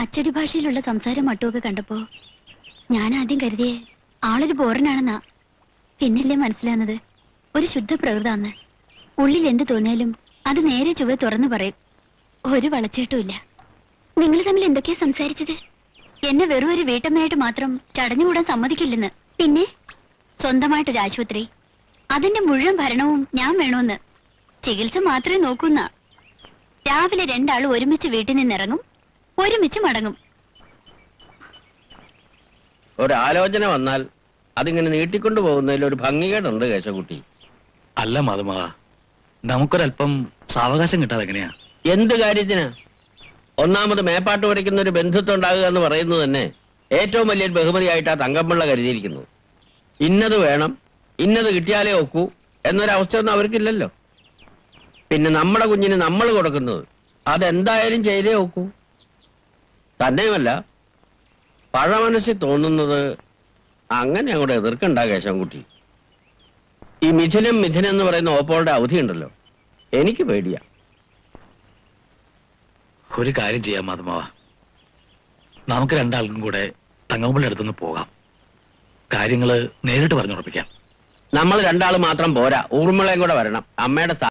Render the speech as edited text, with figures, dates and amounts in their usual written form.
അച്ചടി ഭാഷയിലുള്ള സംസാരം മട്ടുമൊക്കെ കണ്ടപ്പോൾ ഞാൻ ആദ്യം കരുതിയേ ആളൊരു ബോറനാണെന്നാ. പിന്നല്ലേ മനസ്സിലാകുന്നത് ഒരു ശുദ്ധ പ്രകൃതാന്ന്. ഉള്ളിൽ എന്ത് തോന്നിയാലും അത് നേരെ ചുവ തുറന്നു പറയും. ഒരു വളച്ചേട്ടുമില്ല. നിങ്ങൾ തമ്മിൽ എന്തൊക്കെയാ സംസാരിച്ചത്? എന്നെ വെറും ഒരു വീട്ടമ്മയായിട്ട് മാത്രം ചടഞ്ഞുകൂടാൻ സമ്മതിക്കില്ലെന്ന്. പിന്നെ സ്വന്തമായിട്ടൊരു ആശുപത്രി, അതിന്റെ മുഴുവൻ ഭരണവും ഞാൻ വേണമെന്ന്. ചികിത്സ മാത്രമേ നോക്കുന്ന. രാവിലെ രണ്ടാളും ഒരുമിച്ച് വീട്ടിൽ നിന്നിറങ്ങും, ഒരുമിച്ച് മടങ്ങും. ഒരാലോചന വന്നാൽ അതിങ്ങനെ നീട്ടിക്കൊണ്ടു പോകുന്നതിൽ ഒരു ഭംഗികേടുണ്ട് കേശവകുട്ടി. അല്ല മാധുമാ, നമുക്കൊരല്പം സാവകാശം കിട്ടാതെ എങ്ങനെയാ? എന്ത് കാര്യത്തിന്? ഒന്നാമത് മേപ്പാട്ട് വരയ്ക്കുന്ന ഒരു ബന്ധുത്വം ഉണ്ടാകുക എന്ന് പറയുന്നത് തന്നെ ഏറ്റവും വലിയൊരു ബഹുമതിയായിട്ട് ആ തങ്കമ്പിള്ള കരുതിയിരിക്കുന്നു. ഇന്നത് വേണം, ഇന്നത് കിട്ടിയാലേ ഒക്കൂ എന്നൊരവസ്ഥയൊന്നും അവർക്കില്ലല്ലോ. പിന്നെ നമ്മുടെ കുഞ്ഞിന് നമ്മൾ കൊടുക്കുന്നത് അതെന്തായാലും ചെയ്തേ ഒക്കൂ. തന്നെയുമല്ല പഴമനസ്സിൽ തോന്നുന്നത് അങ്ങനെ അങ്ങോട്ട് എതിർക്കണ്ട കേശവൻകുട്ടി. ഈ മിഥുനം മിഥുനം എന്ന് പറയുന്ന ഓപ്പോളുടെ അവധി ഉണ്ടല്ലോ, എനിക്ക് പേടിയാ. ഒരു കാര്യം ചെയ്യാം മാധമാവ, നമുക്ക് രണ്ടാൾക്കും കൂടെ തങ്കമ്മളുടെ അടുത്തുനിന്ന് പോകാം. കാര്യങ്ങള് നേരിട്ട് പറഞ്ഞുറപ്പിക്കാം. നമ്മൾ രണ്ടാൾ മാത്രം പോരാ, ഊർമിളയും കൂടെ വരണം. അമ്മയുടെ